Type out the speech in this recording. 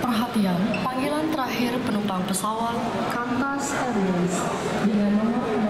Perhatian, panggilan terakhir penumpang pesawat Qantas Airlines dengan nomor